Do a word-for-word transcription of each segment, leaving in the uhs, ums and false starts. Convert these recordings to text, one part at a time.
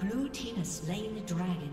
Blue team has slain the dragon.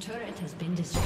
Turret has been destroyed.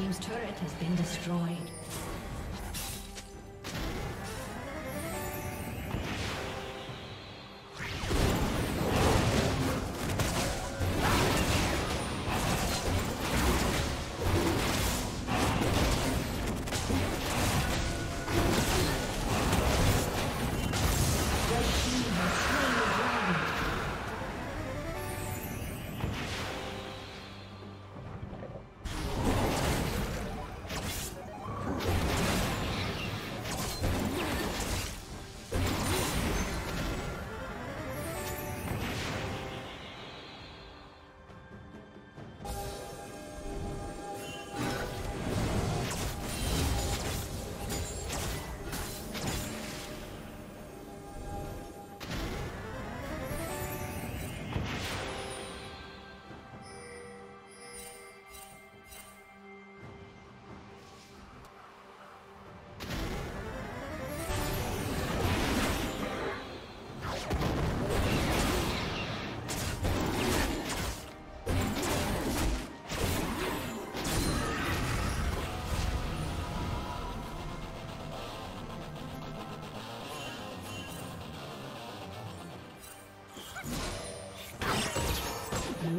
team's turret has been destroyed. Blue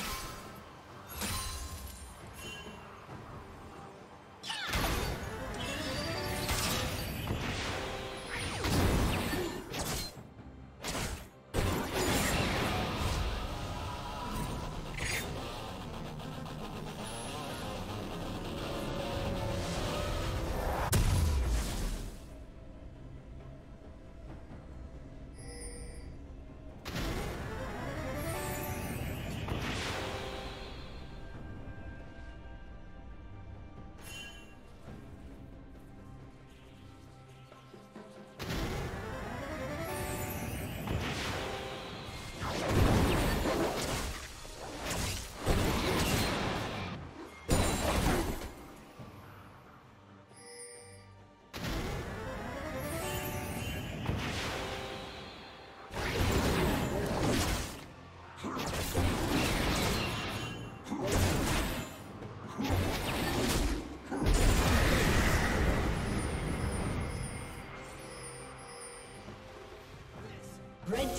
Red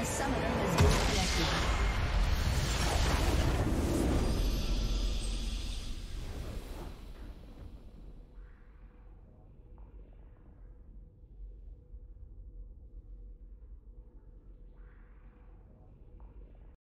A summoner